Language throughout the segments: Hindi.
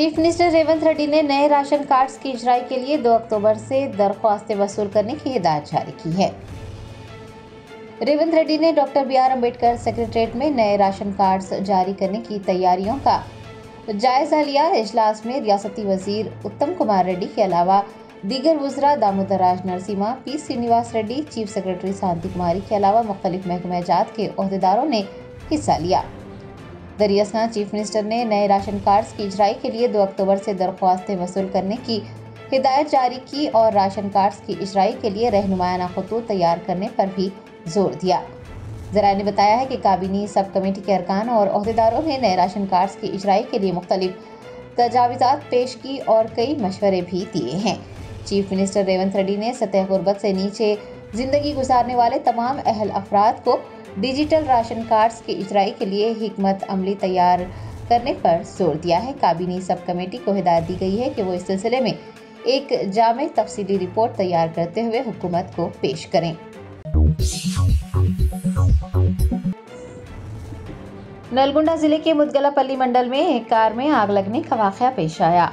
चीफ मिनिस्टर रेवंत रेड्डी ने नए राशन कार्ड्स की इजराई के लिए 2 अक्टूबर से दरख्वास्तें वसूल करने की हिदायत जारी की है। रेवंत रेड्डी ने doctor B R Ambedkar secretariat में नए राशन कार्ड्स जारी करने की तैयारियों का जायजा लिया। इजलास में रियासती वजीर उत्तम कुमार रेड्डी के अलावा दीगर वुजरा Damodar Raj, Narasimha, P Srinivas Reddy, chief secretary Shanti Kumari के अलावा मुख्तलिफ महकमे जात के अहदेदारों ने हिस्सा लिया। दरियासना चीफ मिनिस्टर ने नए राशन कार्ड्स की इजराई के लिए 2 अक्टूबर से दरख्वास्तें वसूल करने की हिदायत जारी की और राशन कार्ड्स की इजराई के लिए रहनुमायाना खतूत तैयार करने पर भी जोर दिया। जराये ने बताया है कि काबीनी सब कमेटी के अरकान और अहदेदारों ने नए राशन कार्ड्स की इजराई के लिए मुख्तलिफ तजावीज़ात पेश की और कई मशवरे भी दिए हैं। चीफ मिनिस्टर रेवंत रेड्डी ने सतह गुरबत से नीचे जिंदगी गुजारने वाले तमाम अहल अफराद को डिजिटल राशन कार्ड्स के इजराई के लिए हिकमत अमली तैयार करने पर जोर दिया है। काबीनी सब कमेटी को हिदायत दी गई है कि वो इस सिलसिले में एक जामे तफसीली रिपोर्ट तैयार करते हुए हुकूमत को पेश करें। नलगुंडा जिले के मुदगलपल्ली मंडल में एक कार में आग लगने का वाकया पेश आया।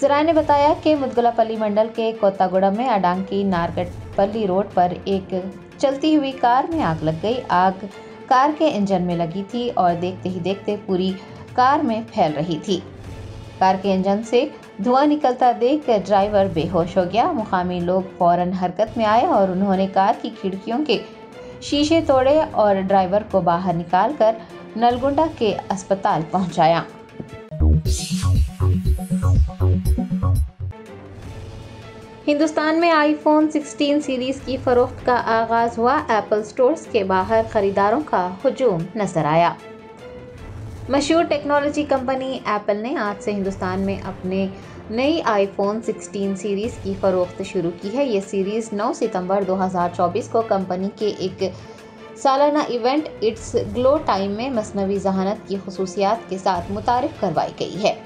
जराये ने बताया कि मुदगलपल्ली मंडल के कोतागुड़ा में अडांग की नारगटपल्ली रोड पर एक चलती हुई कार में आग लग गई। आग कार के इंजन में लगी थी और देखते ही देखते पूरी कार में फैल रही थी। कार के इंजन से धुआं निकलता देख ड्राइवर बेहोश हो गया। मुकामी लोग फौरन हरकत में आए और उन्होंने कार की खिड़कियों के शीशे तोड़े और ड्राइवर को बाहर निकालकर नलगुंडा के अस्पताल पहुंचाया। हिंदुस्तान में आईफोन 16 सीरीज की फरोख्त का आगाज हुआ। एप्पल स्टोर्स के बाहर खरीदारों का हुजूम नजर आया। मशहूर टेक्नोलॉजी कंपनी एप्पल ने आज से हिंदुस्तान में अपने नई आईफोन 16 सीरीज की फरोख्त शुरू की है। ये सीरीज़ 9 सितंबर 2024 को कंपनी के एक सालाना इवेंट इट्स ग्लो टाइम में मसनवी जहानत की खसूसियात के साथ मुतारिफ करवाई गई है।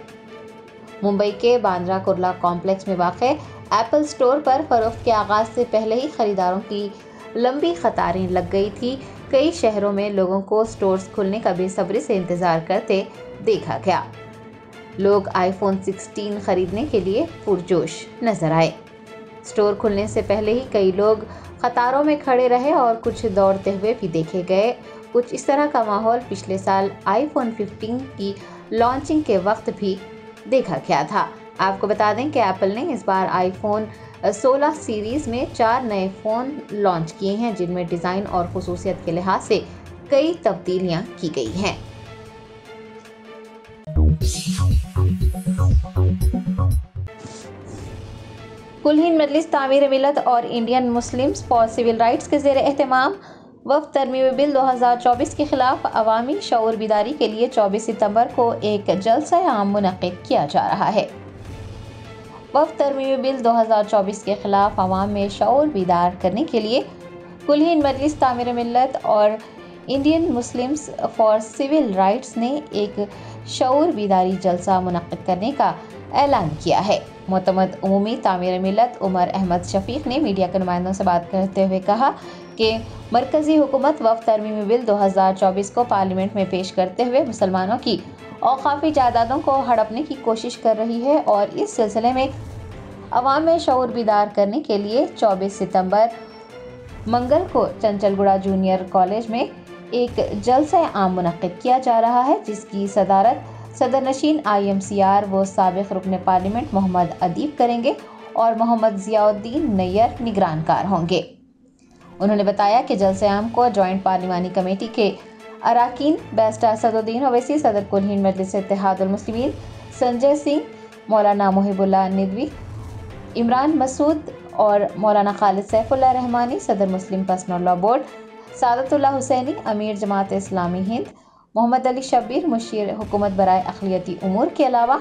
मुंबई के बांद्रा कुर्ला कॉम्प्लेक्स में वाक़े एप्पल स्टोर पर फरोख्त के आगाज़ से पहले ही ख़रीदारों की लंबी क़तारें लग गई थी। कई शहरों में लोगों को स्टोर्स खुलने का बेसब्री से इंतज़ार करते देखा गया। लोग आईफोन 16 ख़रीदने के लिए पुरजोश नज़र आए। स्टोर खुलने से पहले ही कई लोग क़तारों में खड़े रहे और कुछ दौड़ते हुए भी देखे गए। कुछ इस तरह का माहौल पिछले साल आईफोन 15 की लॉन्चिंग के वक्त भी देखा गया था। आपको बता दें कि एप्पल ने इस बार आईफोन 16 सीरीज़ में 4 नए फ़ोन लॉन्च किए हैं, जिनमें डिज़ाइन और खसूसियत के लिहाज से कई तब्दीलियां की गई हैं। कुलहीन मजलिस तामीर मिलत और Indian Muslims for civil rights के ज़ेर एहतमाम वफ तरमीम बिल 2024 के खिलाफ अवामी शऊर बिदारी के लिए 24 सितंबर को एक जलसा आम मुनक़िद किया जा रहा है। वफ तरमीम बिल 2024 के खिलाफ अवाम में शऊर बीदार करने के लिए कुलहीन मजलिस तामीर मिलत और Indian Muslims for civil rights ने एक शऊर बीदारी जलसा मुनक़िद करने का ऐलान किया है। मोतमद उमूमी तामीर मिलत उमर अहमद शफीक ने मीडिया के नुमाइंदों से बात करते हुए कहा कि मरकज़ी हुकूमत वफ तरमीम बिल 2024 को पार्लियामेंट में पेश करते हुए मुसलमानों की औकाफ़ी जायदादों को हड़पने की कोशिश कर रही है और इस सिलसिले में अवाम में शऊर बीदार करने के लिए 24 सितंबर मंगल को चंचलगुड़ा जूनियर कॉलेज में एक जलसा आम मुनक़िद किया जा रहा है, जिसकी सदारत सदरनशीन IMCR व साबिक़ रुकन पार्लियामेंट मोहम्मद अदीब करेंगे और मोहम्मद ज़ियाउद्दीन नैयर निगरानकार होंगे। उन्होंने बताया कि जलसेआम को जॉइंट पार्लिमानी कमेटी के अराकीन बैरिस्टर असदुद्दीन ओवैसी, सदर कुलहीन मजलिस इत्तेहादुल मुस्लिमीन संजय सिंह, मौलाना मोहिबुल्लाह नदवी, इमरान मसूद और मौलाना खालिद सैफुल्लाह रहमानी, सदर Muslim personal law board Sadatullah Husaini, अमीर जमात-ए-इस्लामी हिंद मोहम्मद अली शब्बीर, मुशीर हुकूमत बराए अखिलती उमूर के अलावा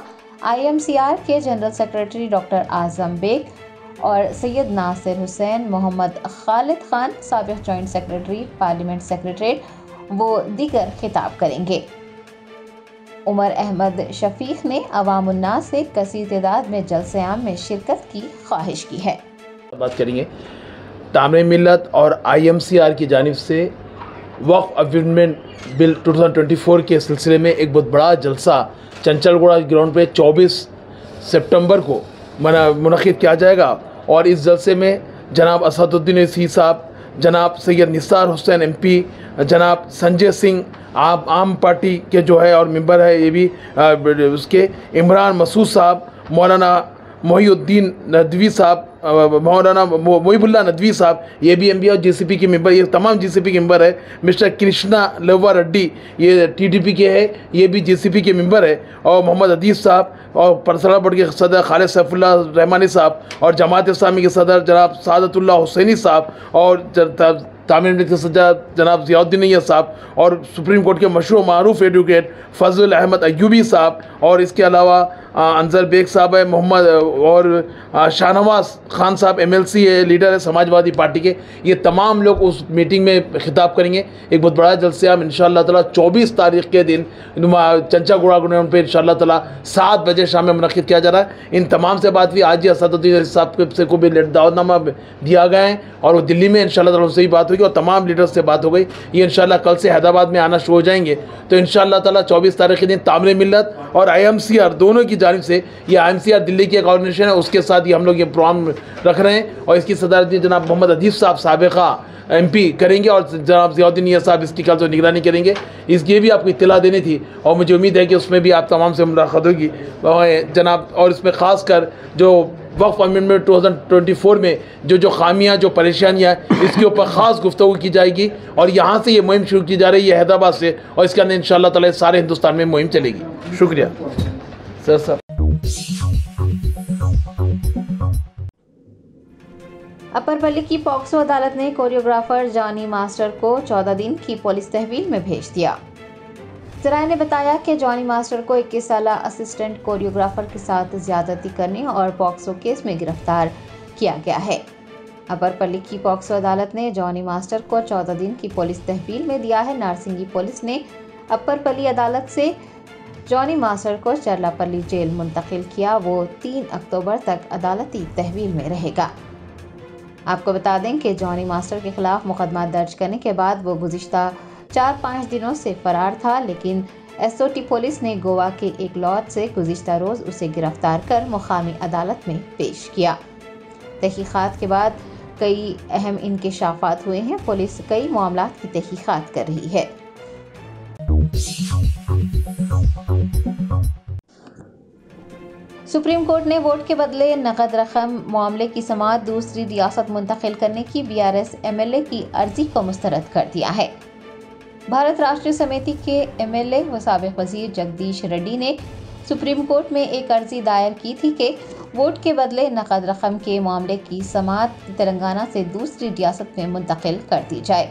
IMCR के general secretary doctor Azam Baig और सैयद नासिर हुसैन, मोहम्मद खालिद खान, साबिक़ जॉइंट सेक्रेटरी पार्लियामेंट सेक्रेटरीट वो दीगर खिताब करेंगे। उमर अहमद शफीक ने अवाम उन्नास से कसी तादाद में जलसेआम में शिरकत की ख्वाहिश की है। बात करेंगे तामीर मिल्लत और IMCR की जानिब से वक्फ अमेंडमेंट बिल 2024 के सिलसिले में एक बहुत बड़ा जलसा चंचलगुड़ा ग्राउंड पे 24 सितंबर को मुनक़िद किया जाएगा। और इस जलसे में जनाब असदुद्दीन ओवैसी साहब, जनाब सैयद निसार हुसैन MP, जनाब संजय सिंह आम पार्टी के जो है और मेंबर है, ये भी उसके इमरान मसूद साहब, मौलाना मौलाना मोहिबुल्लाह नदवी साहब, ये भी MBA और GCP के मेंबर, ये तमाम GCP के मेंबर है। मिस्टर कृष्णा लव्वा रेड्डी, ये TDP के है, ये भी GCP के मेंबर है। और मोहम्मद अदीब साहब और परसला बोर्ड के सदर कालेश्वरम सैफुल्लाह रहमानी साहब और जमात-ए-इस्लामी के सदर जनाब सादतुल्लाह हुसैनी साहब और तामीम के सदर जनाब ज़ियाउद्दीन साहब और सुप्रीम कोर्ट के मशहूर मरूफ एडवोकेट फजल अहमद अयूबी साहब और इसके अलावा अंजर बेग साहब है, मोहम्मद और शाहनवाज खान साहब MLC है, लीडर है समाजवादी पार्टी के। ये तमाम लोग उस मीटिंग में खिताब करेंगे। एक बहुत बड़ा जलसे हम इंशाअल्लाह ताला 24 तारीख के दिन चंचलगुड़ा ग्राउंड पे इंशाअल्लाह ताला 7 बजे शाम में मुनक़िद किया जा रहा है। इन तमाम से बात हुई। आज ही असदुद्दीन साहब से को भी दावतनामा दिया गया है और वो दिल्ली में इंशाअल्लाह ताला उनसे भी बात होगी और तमाम लीडर्स से बात हो गई। ये इंशाअल्लाह कल से हैदराबाद में आना शुरू हो जाएंगे। तो इंशाअल्लाह ताला 24 तारीख के दिन तामिल मिलत और IMCR दोनों की जानिब से, ये IMCR दिल्ली की एक ऑर्गेनाइजेशन है, उसके साथ ही हम लोग ये प्रोग्राम रख रहे हैं और इसकी सदारत जनाब मोहम्मद अदीब साहब साबिक़ा MP करेंगे और जनाब ज़ियाउद्दीन साहब इसकी कल तो निगरानी करेंगे। इसकी भी आपको इत्तला देनी थी और मुझे उम्मीद है कि उसमें भी आप तमाम से मुलाकात होगी जनाब। और इसमें ख़ास कर जो वक्फ अमेंडमेंट 2024 में जो खामियां, जो परेशानियां, इसके ऊपर ख़ास गुफ्तगू की जाएगी और यहाँ से ये मुहिम शुरू की जा रही है हैदराबाद से और इसका इंशाअल्लाह ताला सारे हिंदुस्तान में मुहिम चलेगी। शुक्रिया सर। अपर पल्ली की पॉक्सो अदालत ने कोरियोग्राफर जॉनी मास्टर को 14 दिन की पुलिस तहवील में भेज दिया। जराये ने बताया कि जॉनी मास्टर को 21 साल असिस्टेंट कोरियोग्राफर के साथ ज्यादती करने और पॉक्सो केस में गिरफ्तार किया गया है। अपर पल्ली की पॉक्सो अदालत ने जॉनी मास्टर को 14 दिन की पुलिस तहवील में दिया है। नारसिंगी पुलिस ने अपर पल्ली अदालत से जॉनी मास्टर को चरलापल्ली जेल मुंतकिल किया। वो 3 अक्टूबर तक अदालती तहवील में रहेगा। आपको बता दें कि जॉनी मास्टर के खिलाफ मुकदमा दर्ज करने के बाद वो गुज़िश्ता 4-5 दिनों से फरार था, लेकिन SOT पुलिस ने गोवा के एक लॉज से गुज़िश्ता रोज़ उसे गिरफ्तार कर मुकामी अदालत में पेश किया। तहकीक़ात के बाद कई अहम इंकशाफात हुए हैं। पुलिस कई मामलों की तहकीक़ात कर रही है। सुप्रीम कोर्ट ने वोट के बदले नकद रकम मामले की समाअत दूसरी रियासत मुंतकिल करने की BRS MLA की अर्जी को मुस्तरद कर दिया है। भारत राष्ट्रीय समिति के MLA व साबिक़ वज़ीर जगदीश रेड्डी ने सुप्रीम कोर्ट में एक अर्जी दायर की थी कि वोट के बदले नकद रकम के मामले की समाअत तेलंगाना से दूसरी रियासत में मुंतकिल कर दी जाए।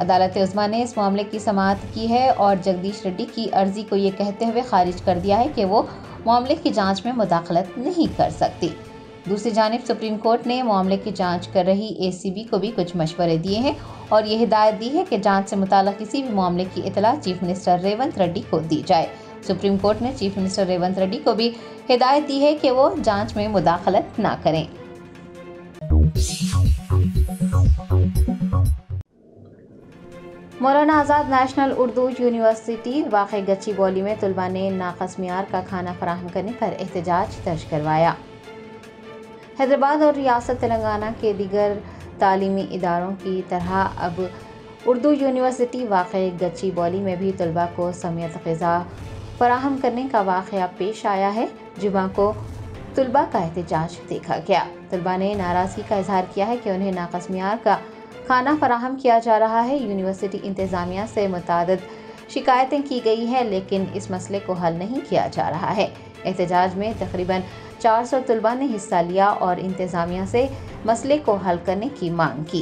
अदालत उज़्मा ने इस मामले की समाअत की है और जगदीश रेड्डी की अर्जी को ये कहते हुए खारिज कर दिया है कि वो मामले की जांच में मुदाखलत नहीं कर सकती। दूसरी जानिब सुप्रीम कोर्ट ने मामले की जांच कर रही ACB को भी कुछ मशवरे दिए हैं और ये हिदायत दी है कि जांच से मुताल्लिक़ किसी भी मामले की इतला चीफ मिनिस्टर रेवंत रेड्डी को दी जाए। सुप्रीम कोर्ट ने चीफ मिनिस्टर रेवंत रेड्डी को भी हिदायत दी है कि वो जाँच में मुदाखलत ना करें। मौलाना आज़ाद नेशनल उर्दू यूनिवर्सिटी वाक़े गच्चीबौली में तुलबा ने नाक़स मियार का खाना फराहम करने पर एहतजाज दर्ज करवाया। हैदराबाद और रियासत तेलंगाना के दीगर तालीमी इदारों की तरह अब उर्दू यूनिवर्सिटी वाक़े गच्चीबौली में भी तुलबा को समेत ग़िज़ा फराहम करने का वाक़या पेश आया है। जुमा को तुलबा का एहतजाज देखा गया। तुलबा ने नाराज़गी का इजहार किया है कि उन्हें नाक़स मियार का खाना फराहम किया जा रहा है। यूनिवर्सिटी इंतज़ामिया से मुतादिद शिकायतें की गई हैं, लेकिन इस मसले को हल नहीं किया जा रहा है। एहतजाज में तकरीबन 400 तुलबा ने हिस्सा लिया और इंतज़ामिया से मसले को हल करने की मांग की।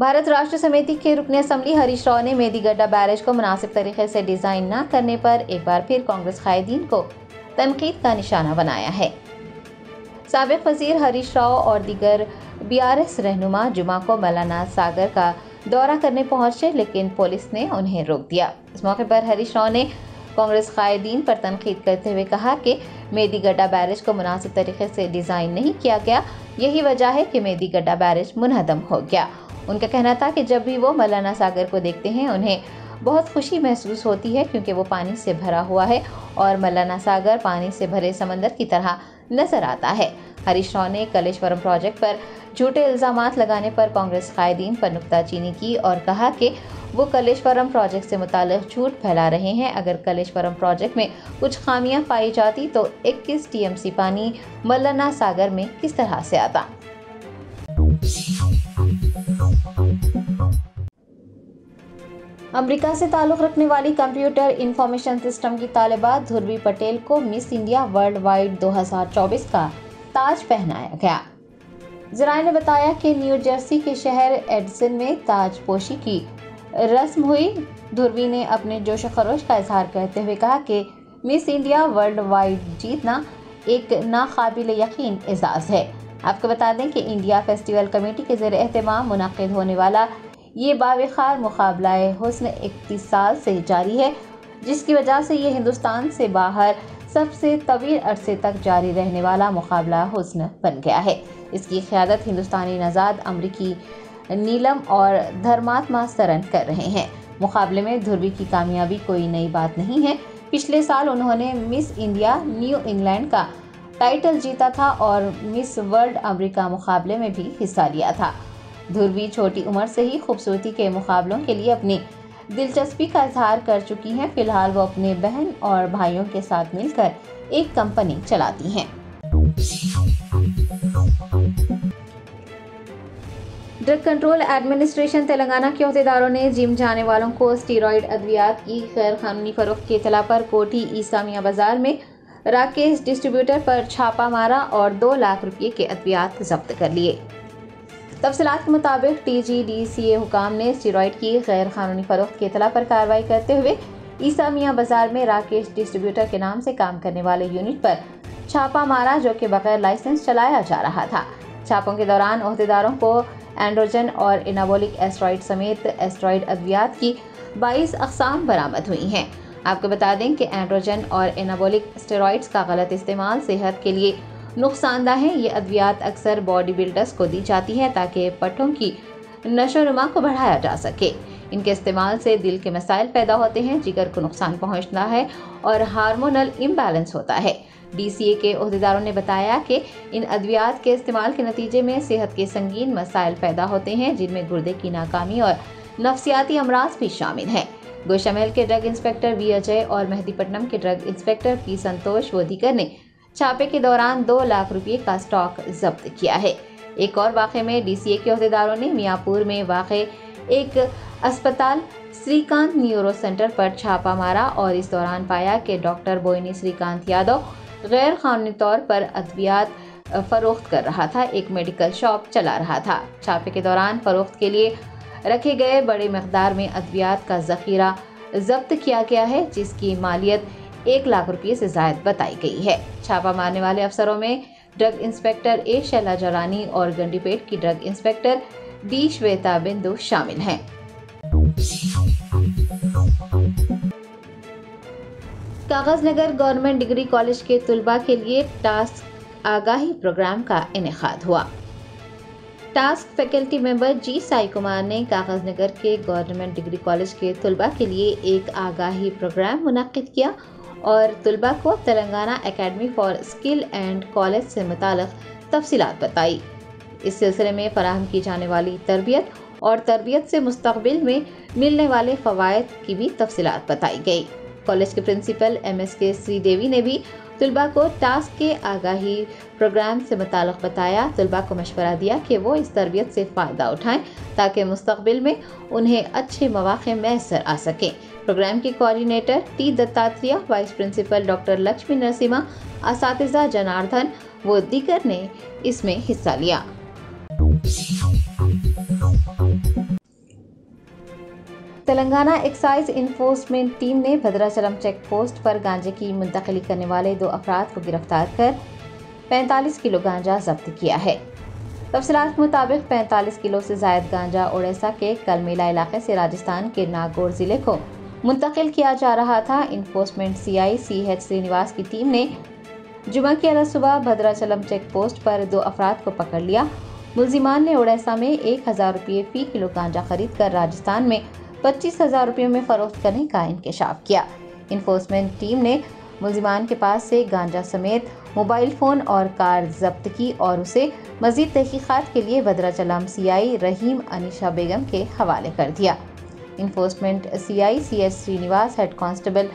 भारत राष्ट्र समिति के रुकन असम्बली हरीश राव ने मेडीगड्डा बैरेज को मुनासिब तरीके से डिज़ाइन न करने पर एक बार फिर कांग्रेस कायदीन को तनकीद का निशाना बनाया है। साबिक़ वज़ीर हरीश राव और दीगर BRS रहनुमा जुमा को मल्लन्ना सागर का दौरा करने पहुंचे, लेकिन पुलिस ने उन्हें रोक दिया। इस मौके पर हरीश राव ने कांग्रेस कायदीन पर तनकीद करते हुए कहा कि मेडीगड्डा बैरेज को मुनासिब तरीके से डिज़ाइन नहीं किया गया, यही वजह है कि मेडीगड्डा बैरेज मुनहदम हो गया। उनका कहना था कि जब भी वो मल्लन्ना सागर को देखते हैं उन्हें बहुत खुशी महसूस होती है, क्योंकि वो पानी से भरा हुआ है और मल्लन्ना सागर पानी से भरे समंदर की तरह नजर आता है। हरीश राव ने कालेश्वरम प्रोजेक्ट पर झूठे इल्ज़ाम लगाने पर कांग्रेस कायदीन पर नुकताचीनी की और कहा कि वो कालेश्वरम प्रोजेक्ट से मुताल्लिक़ झूठ फैला रहे हैं। अगर कालेश्वरम प्रोजेक्ट में कुछ खामियां पाई जाती तो 21 टीएमसी पानी मल्लन्ना सागर में किस तरह से आता। अमेरिका से ताल्लुक़ रखने वाली कंप्यूटर इंफॉर्मेशन सिस्टम की तालिबा ध्रुवी पटेल को मिस इंडिया वर्ल्ड वाइड 2024 का ताज पहनाया गया। ज़राए ने बताया कि न्यू जर्सी के शहर एडिसन में ताजपोशी की रस्म हुई। ध्रुवी ने अपने जोश खरोश का इजहार करते हुए कहा कि मिस इंडिया वर्ल्ड वाइड जीतना एक नाकाबिल यकीन एजाज़ है। आपको बता दें कि इंडिया फेस्टिवल कमेटी के ज़ेर एहतमाम मुनाकिद होने वाला ये बावखार मुकाबला हुस्न 31 साल से जारी है, जिसकी वजह से ये हिंदुस्तान से बाहर सबसे तवील अरसे तक जारी रहने वाला मुकाबला हुस्न बन गया है। इसकी क़यादत हिंदुस्तानी नज़ाद अमरीकी नीलम और धर्मात्मा सरन कर रहे हैं। मुकाबले में ध्रुवी की कामयाबी कोई नई बात नहीं है। पिछले साल उन्होंने मिस इंडिया न्यू इंग्लैंड का टाइटल जीता था और मिस वर्ल्ड अमरीका मुकाबले में भी हिस्सा लिया था। ध्रुवी छोटी उम्र से ही खूबसूरती के मुकाबलों के लिए अपनी दिलचस्पी का इजहार कर चुकी हैं। फिलहाल वो अपने बहन और भाइयों के साथ मिलकर एक कंपनी चलाती हैं। ड्रग कंट्रोल एडमिनिस्ट्रेशन तेलंगाना के अहदेदारों ने जिम जाने वालों को स्टीरॉयड अद्वियात की गैर कानूनी फरोख्त की इतला पर कोठी ईसामिया बाजार में राकेश डिस्ट्रीब्यूटर पर छापा मारा और 2 लाख रुपये के अद्वियात जब्त कर लिए। तफसीलात के मुताबिक TGDCA हुकाम ने स्टीरॉयड की गैर कानूनी फरोख्त की इतला पर कार्रवाई करते हुए ईसा मियाँ बाज़ार में राकेश डिस्ट्रीब्यूटर के नाम से काम करने वाले यूनिट पर छापा मारा, जो कि बगैर लाइसेंस चलाया जा रहा था। छापों के दौरान अहदेदारों को एंड्रोजन और एनाबोलिक एस्टेरॉयड समेत एस्टेरॉयड अद्वियात की 22 अक़साम बरामद हुई हैं। आपको बता दें कि एंड्रोजन और एनाबोलिक स्टेरॉयड्स का गलत इस्तेमाल सेहत के लिए नुकसानदा है। ये अद्वियात अक्सर बॉडी बिल्डर्स को दी जाती है ताकि पट्टों की नशोनुमा को बढ़ाया जा सके। इनके इस्तेमाल से दिल के मसाइल पैदा होते हैं, जिगर को नुकसान पहुंचता है और हार्मोनल इम्बैलेंस होता है। DCA के अहदेदारों ने बताया कि इन अद्वियात के इस्तेमाल के नतीजे में सेहत के संगीन मसाइल पैदा होते हैं, जिनमें गुर्दे की नाकामी और नफसियाती अमराज भी शामिल हैं। गोशामहल के ड्रग इंस्पेक्टर V. अजय और मेहदीपट्टनम के drug inspector P. Santosh Vodhikar ने छापे के दौरान 2 लाख रुपये का स्टॉक जब्त किया है। एक और वाक़े में DCA के अहदेदारों ने मियाँपुर में वाक़े एक अस्पताल श्रीकांत न्यूरो सेंटर पर छापा मारा और इस दौरान पाया कि डॉक्टर बोइनी श्रीकांत यादव गैर कानूनी तौर पर अद्वियात फरोख्त कर रहा था, एक मेडिकल शॉप चला रहा था। छापे के दौरान फरोख्त के लिए रखे गए बड़े मकदार में अद्वियात का जखीरा जब्त किया गया है, जिसकी मालियत 1 लाख रुपये से ज़ायद बताई गई है। छापा मारने वाले अफसरों में drug inspector A. Shaila Jarani और गंडीपेट की ड्रग इंस्पेक्टर D. श्वेता बिंदु शामिल हैं। कागजनगर गवर्नमेंट डिग्री कॉलेज के तुलबा के लिए टास्क आगाही प्रोग्राम का इनेकाद हुआ। Task faculty member G. Sai Kumar ने कागजनगर के गवर्नमेंट डिग्री कॉलेज के तुलबा के लिए एक आगाही प्रोग्राम मुनक़िद किया और तुलबा को Telangana academy for skill and college से मुतालिक़ तफसीलात बताई। इस सिलसिले में फराहम की जाने वाली तरबियत और तरबियत से मुस्तकबिल में मिलने वाले फ़वायद की भी तफसीलात बताई गई। कॉलेज के प्रिंसिपल MSK. श्रीदेवी ने भी तुलबा को टास्क के आगाही प्रोग्राम से मुतालिक़ बताया। तुलबा को मशवरा दिया कि वो इस तरबियत से फ़ायदा उठाएँ ताकि मुस्तकबिल में उन्हें अच्छे मौक़े मैसर आ सकें। प्रोग्राम की coordinator T. Dattatreya, vice principal doctor Lakshmi Narasimha, असातिज़ा जनार्दन व दीगर ने इसमें हिस्सा लिया। तेलंगाना एक्साइज इन्फोर्समेंट टीम ने भद्राचलम चेक पोस्ट पर गांजे की मुंतकली करने वाले 2 अफराद को गिरफ्तार कर 45 किलो गांजा जब्त किया है। तफसीलात के मुताबिक 45 किलो से ज़ायद गांजा ओडिशा के कलमेला इलाके से राजस्थान के नागौर ज़िले को मुंतकिल किया जा रहा था। इन्फोर्समेंट CI CH श्रीनिवास की टीम ने जुमा की अरज सुबह भद्राचलम चेक पोस्ट पर दो अफराद को पकड़ लिया। मुलजिमान ने उड़ैसा में 1000 रुपये फी किलो गांजा खरीद कर राजस्थान में 25,000 रुपये में फरोख्त करने का इंकशाफ किया। इन्फोर्समेंट टीम ने मुलजिमान के पास से गांजा समेत मोबाइल फ़ोन और कार जब्त की और उसे मज़ीद तहकीक़ात के लिए भद्राचलम CI रहीम अनिशा बेगम के हवाले कर दिया। Enforcement CI CS Srinivas, head constable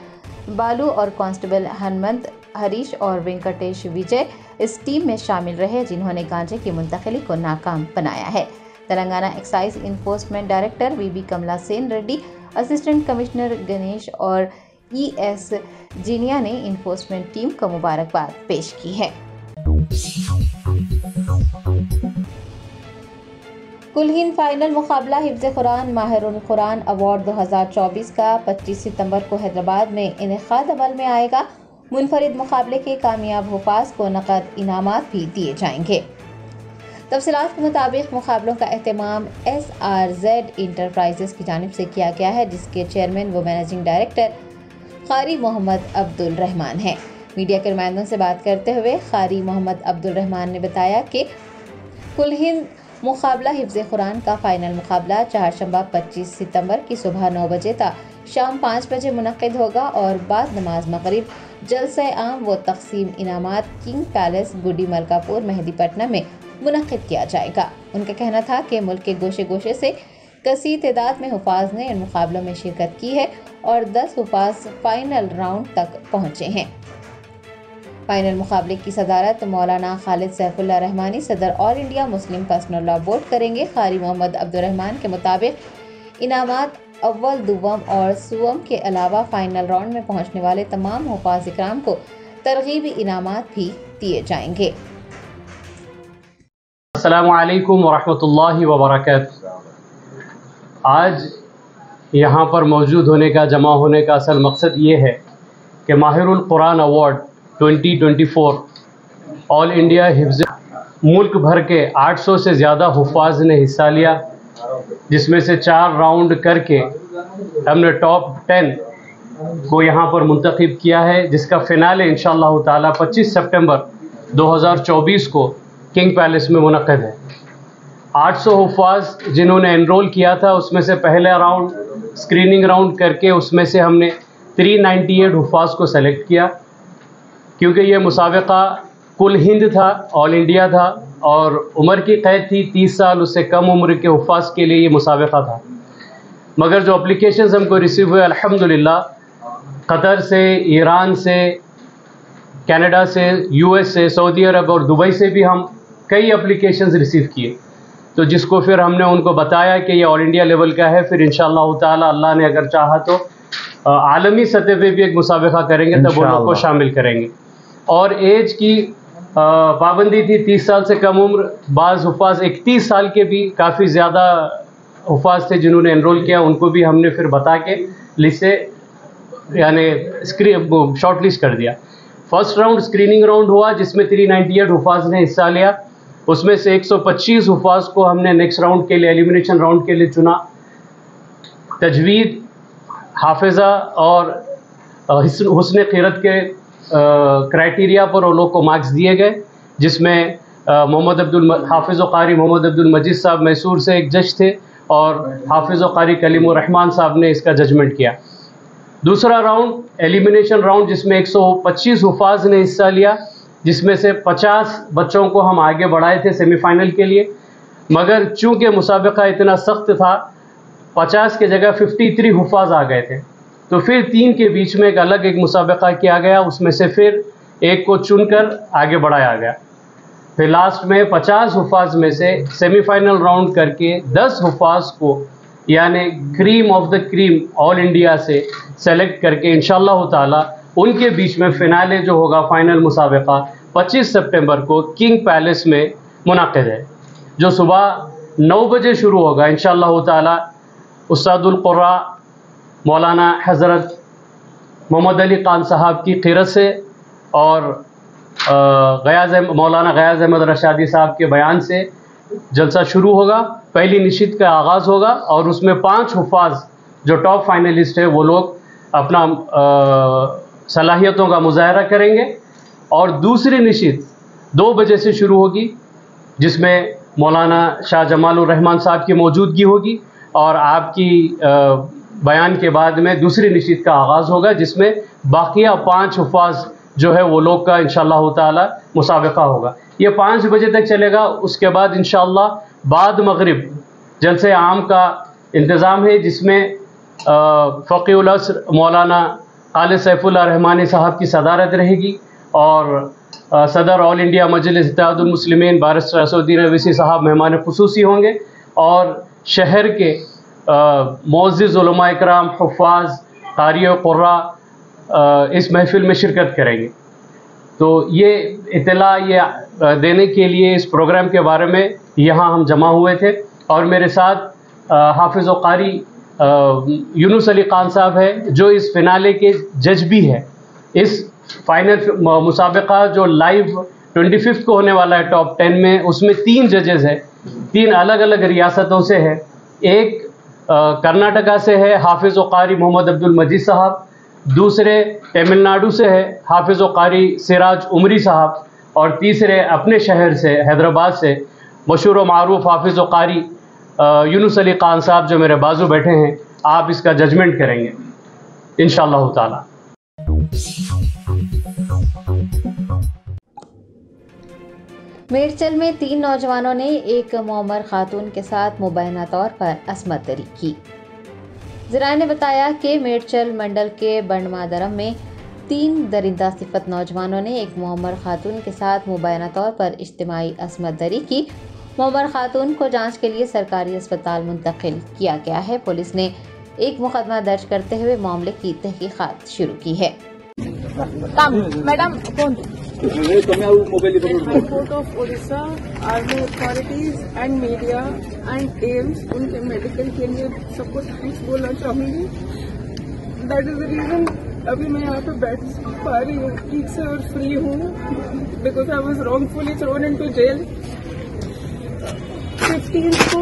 Balu और कांस्टेबल हनुमंत, हरीश और वेंकटेश विजय इस टीम में शामिल रहे जिन्होंने गांजे की मुंतकिली को नाकाम बनाया है। Telangana excise enforcement director VB Kamala Sen Reddy, assistant commissioner Ganesh और ES जिनिया ने इन्फोर्समेंट टीम को मुबारकबाद पेश की है। कुल हिंद फाइनल मुकाबला हिफ्ज़ कुरान माहिरुल कुरान अवार्ड 2024 का 25 सितंबर को हैदराबाद में इनेकाद अमल में आएगा। मुनफरिद मुकाबले के कामयाब हफाज को नकद इनामात भी दिए जाएंगे। तफसीलात के मुताबिक मुकाबलों का अहतमाम SRZ इंटरप्राइजेस की जानिब से किया गया है, जिसके चेयरमैन व मैनेजिंग डायरेक्टर कारी मोहम्मद अब्दुल रहमान हैं। मीडिया के नुमाइंदों से बात करते हुए कारी मोहम्मद अब्दुल रहमान ने बताया कि कुल हिंद मुकाबला हिफ्ज़ कुरान का फाइनल मुकाबला चारशंबा 25 सितंबर की सुबह 9 बजे तक शाम 5 बजे मुनक़िद होगा और बाद नमाज मगरिब जलसे आम व तकसीम इनामात किंग पैलेस गुडी मलकापुर मेहदीपटना में मुनक़िद किया जाएगा। उनका कहना था कि मुल्क के गोशे गोशे से कसी तादाद में हुफाज ने इन मुकाबलों में शिरकत की है और 10 हुफाज फाइनल राउंड तक पहुँचे हैं। फाइनल मुकाबले की सदारत मौलाना खालिद सैफुल्लाह रहमानी, सदर all India Muslim personal law board करेंगे। कारी मोहम्मद अब्दुलरहमान के मुताबिक इनामात अव्वल, दुवम और सुवम के अलावा फाइनल राउंड में पहुंचने वाले तमाम हुफाज इकराम को तरगीबी इनामात भी दिए जाएंगे। अस्सलामु अलैकुम वरहमतुल्लाहि वबरकातुह। आज यहाँ पर मौजूद होने का, जमा होने का असल मकसद ये है कि Mahirul Quran award 2024 all India हिफ्ज़ मुल्क भर के 800 से ज़्यादा हुफाज ने हिस्सा लिया, जिसमें से 4 राउंड करके हमने टॉप 10 को यहाँ पर मुंतखब किया है, जिसका फ़िनाले इंशाअल्लाह ताला 25 सितंबर 2024 को किंग पैलेस में मुनक़्क़िद है। 800 हुफाज जिन्होंने एनरोल किया था, उसमें से पहला राउंड स्क्रीनिंग राउंड करके उसमें से हमने 398 हुफाज को सेलेक्ट किया, क्योंकि ये मुसाबका कुल हिंद था, ऑल इंडिया था और उम्र की क़ैद थी 30 साल उससे कम उम्र के हुफाज के लिए ये मुसाबका था। मगर जो एप्लीकेशंस हमको रिसीव हुए अल्हम्दुलिल्लाह, कतर से, ईरान से, कनाडा से, US से, सऊदी अरब और दुबई से भी हम कई एप्लीकेशंस रिसीव किए, तो जिसको फिर हमने उनको बताया कि ये ऑल इंडिया लेवल का है। फिर इंशाअल्लाह ताला अल्लाह ने अगर चाहा तो आलमी सतह पे भी एक मुसाबका करेंगे, तब उन लोगों को शामिल करेंगे। और एज की पाबंदी थी 30 साल से कम उम्र, बाज़ हुफाज 31 साल के भी काफ़ी ज़्यादा हुफाज थे जिन्होंने एनरोल किया, उनको भी हमने फिर बता के लिस्ट से यानी शॉर्ट लिस्ट कर दिया। फर्स्ट राउंड स्क्रीनिंग राउंड हुआ, जिसमें 398 हुफाज ने हिस्सा लिया, उसमें से 125 हुफाज को हमने नेक्स्ट राउंड के लिए, एलिमिनेशन राउंड के लिए चुना। तजवीद, हाफिज़ा और हुस्न क़ीरत के क्राइटेरिया पर वो लोग को मार्क्स दिए गए, जिसमें मोहम्मद अब्दुल हाफिज़ व कारी मोहम्मद अब्दुल मजीद साहब मैसूर से एक जज थे और हाफिज़ व कारी कलीमुर रहमान साहब ने इसका जजमेंट किया। दूसरा राउंड एलिमिनेशन राउंड, जिसमें 125 हुफाज ने हिस्सा लिया, जिसमें से 50 बच्चों को हम आगे बढ़ाए थे सेमीफाइनल के लिए, मगर चूँकि मुसाबका इतना सख्त था 50 के जगह 53 हुफाज आ गए थे, तो फिर 3 के बीच में एक अलग एक मुसाबका किया गया, उसमें से फिर एक को चुनकर आगे बढ़ाया गया। फिर लास्ट में 50 हुफाज में से सेमीफाइनल राउंड करके 10 हुफाज को यानी cream of the cream all India से सेलेक्ट करके इंशाअल्लाह ताला उनके बीच में फ़िनाले जो होगा, फाइनल मुसाबका 25 सितंबर को किंग पैलेस में मुनाकिद है, जो सुबह 9 बजे शुरू होगा। इंशाअल्लाह ताला उस्तादुल क़ुरा मौलाना हज़रत मोहम्मद अली ख़ान साहब की क़िरत से और मौलाना ग़याज़ अहमद रशादी साहब के बयान से जलसा शुरू होगा। पहली निशित का आगाज़ होगा और उसमें 5 हुफाज जो टॉप फाइनलिस्ट है वो लोग अपना सलाहियतों का मुजाहरा करेंगे और दूसरी नशीद 2 बजे से शुरू होगी, जिसमें मौलाना शाह जमालुर रहमान साहब की मौजूदगी होगी और आपकी बयान के बाद में दूसरी नशीद का आगाज़ होगा, जिसमें बाकिया 5 हुफाज जो है वो लोग का इंशाअल्लाह ताला मुसाबका होगा। ये 5 बजे तक चलेगा। उसके बाद इंशाअल्लाह बाद मगरिब जलसे आम का इंतज़ाम है, जिसमें फ़कीहुल अस्र मौलाना खालिद सैफुल्लाह रहमानी साहब की सदारत रहेगी और सदर all India Majlis Ittehadul Muslimeen barrister Asaduddin Owaisi साहब मेहमान खुसूसी होंगे और शहर के मुअज़्ज़िज़ उलमा इकराम, हुफ़ाज़, क़ारी और क़ुर्रा इस महफ़िल में शिरकत करेंगे। तो ये इत्तला ये देने के लिए इस प्रोग्राम के बारे में यहाँ हम जमा हुए थे और मेरे साथ हाफिज़ और क़ारी यूनुस अली खान साहब है जो इस फिनाले के जज भी हैं। इस फाइनल मुसाबका जो लाइव 25 को होने वाला है टॉप 10 में, उसमें 3 जजेज़ हैं, 3 अलग अलग रियासतों से हैं। एक कर्नाटका से है हाफिज़ और क़ारी मोहम्मद अब्दुल मजीद साहब, दूसरे तमिलनाडु से है हाफिज़ और क़ारी सिराज उमरी साहब और तीसरे अपने शहर से हैदराबाद से मशहूर व मारूफ हाफिज़ और क़ारी यूनुस अली खान साहब जो मेरे बाजू बैठे हैं। आप इसका जजमेंट करेंगे इंशाअल्लाह ताला। मेरचल में 3 नौजवानों ने एक मोमर खातून के साथ मुबैना तौर पर असमत दरी की। ज़राए ने बताया कि मेरचल मंडल के बंडमादरम में 3 दरिंदा सिफत नौजवानों ने एक मोमर खातून के साथ मुबैना तौर पर इज्तिमाई असमत दरी की। मोमर खातून को जांच के लिए सरकारी अस्पताल मुंतकिल किया गया है। पुलिस ने एक मुकदमा दर्ज करते हुए मामले की तहकीकात शुरू की है। Madam army authorities and media and AIIMS उनके मेडिकल के लिए सबको थैंक्स बोलना चाहूंगी। दैट इज द रीजन अभी मैं यहाँ पे बैठ पा रही हूँ ठीक से और फ्री हूँ, because I was wrongfully thrown into jail. 15th को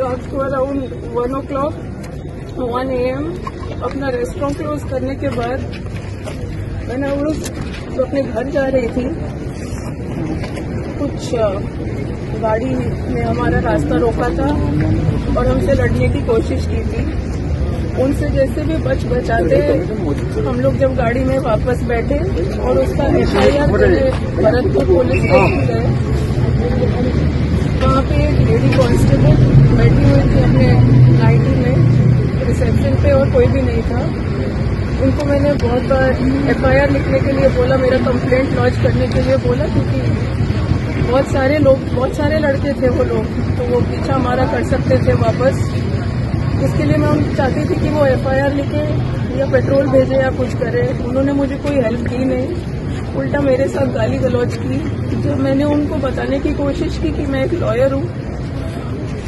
रात को अराउंड 1 AM अपना रेस्टोरेंट क्लोज करने के बाद मैंने तो अपने घर जा रही थी, कुछ गाड़ी ने हमारा रास्ता रोका था और हमसे लड़ने की कोशिश की थी। उनसे जैसे भी बचाते हम लोग जब गाड़ी में वापस बैठे और उसका FIR भरतपुर पुलिस गए, वहाँ पे एक लेडी कांस्टेबल बैठी हुई थी अपने नाइटी में रिसेप्शन पे और कोई भी नहीं था। उनको मैंने बहुत बार FIR लिखने के लिए बोला, मेरा कंप्लेंट लॉन्च करने के लिए बोला, क्योंकि बहुत सारे लड़के थे वो लोग, तो वो पीछा हमारा कर सकते थे वापस। इसके लिए मैं चाहती थी कि वो FIR लिखे या पेट्रोल भेजे या कुछ करे। उन्होंने मुझे कोई हेल्प की नहीं, उल्टा मेरे साथ गाली गलौज की। जब मैंने उनको बताने की कोशिश की कि मैं एक लॉयर हूँ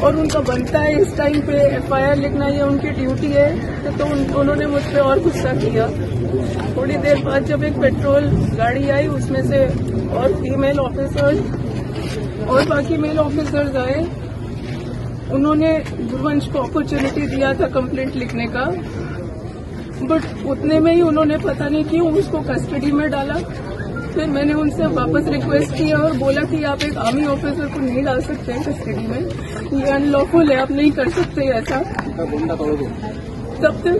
और उनका बनता है इस टाइम पे FIR लिखना, ये उनकी ड्यूटी है, तो उन्होंने मुझ पर और गुस्सा किया। थोड़ी देर बाद जब एक पेट्रोल गाड़ी आई, उसमें से और फीमेल ऑफिसर्स और बाकी मेल ऑफिसर्स आए। उन्होंने गुरुवंश को अपॉर्चुनिटी दिया था कंप्लेंट लिखने का, बट उतने में ही उन्होंने पता नहीं क्यों उसको कस्टडी में डाला। फिर मैंने उनसे वापस रिक्वेस्ट किया और बोला कि आप एक आर्मी ऑफिसर को नहीं डाल सकते हैं कस्टडी में, ये अनलॉफुल है, आप नहीं कर सकते ऐसा। तब तक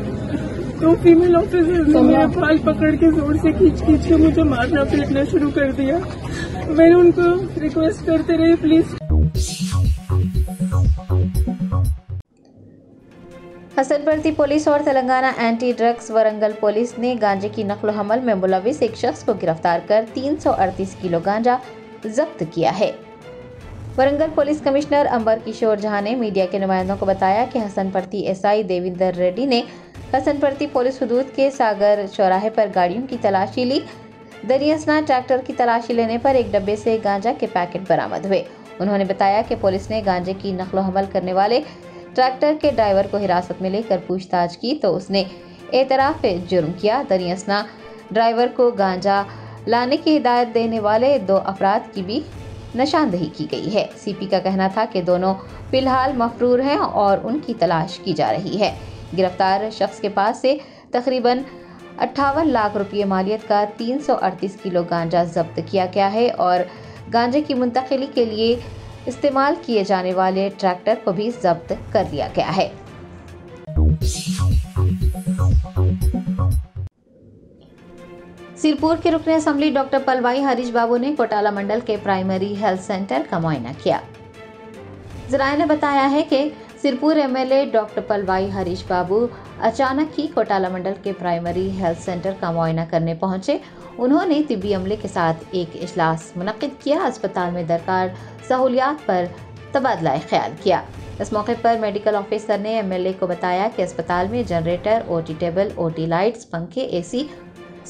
2 फीमेल ऑफिसर्स ने मेरा बाल पकड़ के जोर से खींच के मुझे मारना पीटना शुरू कर दिया। मैंने उनको रिक्वेस्ट करते रहे प्लीज। हसनपर्ती पुलिस और Telangana anti drugs Warangal police ने गांजे की नकल हमल में मुलविस एक शख्स को गिरफ्तार कर 338 किलो गांजा जब्त किया है। वरंगल पुलिस कमिश्नर अंबर किशोर झा ने मीडिया के नुमाइंदों को बताया कि हसनपर्ती SI रेवंत रेड्डी ने हसनपर्ती पुलिस हदूद के सागर चौराहे पर गाड़ियों की तलाशी ली। दरियासना ट्रैक्टर की तलाशी लेने पर एक डब्बे से गांजा के पैकेट बरामद हुए। उन्होंने बताया कि पुलिस ने गांजे की नकल हमल करने वाले ट्रैक्टर के ड्राइवर को हिरासत में लेकर पूछताछ की तो उसने एतराफ जुर्म किया। दरियासना ड्राइवर को गांजा लाने की हिदायत देने वाले 2 अफराद की भी निशानदेही की गई है। CP का कहना था कि दोनों फिलहाल मफरूर हैं और उनकी तलाश की जा रही है। गिरफ्तार शख्स के पास से तकरीबन 58 लाख रुपये मालियत का 338 किलो गांजा जब्त किया गया है और गांजे की मुंतकिली के लिए इस्तेमाल किए जाने वाले ट्रैक्टर को भी जब्त कर लिया गया है। सिरपुर के रुकने असम्बली डॉक्टर पलवाई हरीश बाबू ने कोटाला मंडल के प्राइमरी हेल्थ सेंटर का मुआयना किया। जराये ने बताया है कि सिरपुर एमएलए डॉक्टर पलवाई हरीश बाबू अचानक ही कोटाला मंडल के प्राइमरी हेल्थ सेंटर का मुआयना करने पहुंचे। उन्होंने तिब्बी अमले के साथ एक इजलास मुनक़िद किया, अस्पताल में दरकार सहूलियात पर तबादला ख्याल किया। इस मौके पर मेडिकल ऑफिसर ने एमएलए को बताया कि अस्पताल में generator, OT table, OT lights, पंखे, एसी,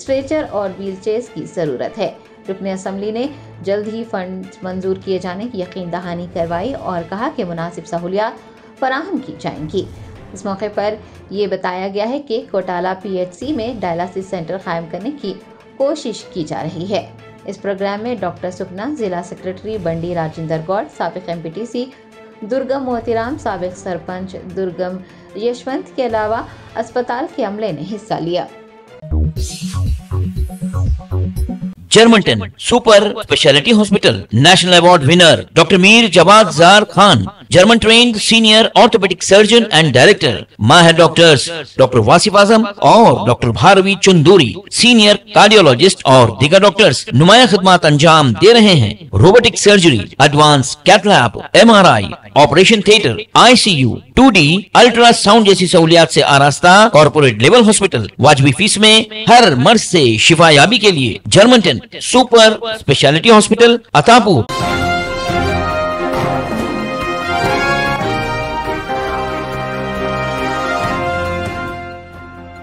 स्ट्रेचर और व्हीलचेयर्स की ज़रूरत है। रुकने असम्बली ने जल्द ही फंड मंजूर किए जाने की यकीन दहानी करवाई और कहा कि मुनासिब सहूलियात फराहम की जाएंगी। इस मौके पर यह बताया गया है कि कोटाला पीएचसी में डायलिसिस सेंटर कायम करने की कोशिश की जा रही है। इस प्रोग्राम में डॉक्टर सुखना, जिला सेक्रेटरी बंडी राजेंद्र गौड़, साबिक एमपीटीसी दुर्गम मोतीराम, साबिक सरपंच दुर्गम यशवंत के अलावा अस्पताल के अमले ने हिस्सा लिया। Germanten super speciality hospital national award winner doctor Mir Jawad jar Khan, German trained senior orthopaedic surgeon and director. माँ है डॉक्टर्स डॉक्टर वासिफ आजम और doctor Bharavi Chanduri, senior cardiologist और दीगर डॉक्टर्स नुमाया खिदमत अंजाम दे रहे हैं। Robotic surgery, advance cath lab, MRI, operation theatre, ICU, 2D, ultrasound जैसी सहूलियात से आरास्ता कॉर्पोरेट लेवल हॉस्पिटल, वाजबी फीस में हर मर्ज से शिफायाबी के लिए Germanten super speciality hospital Attapur.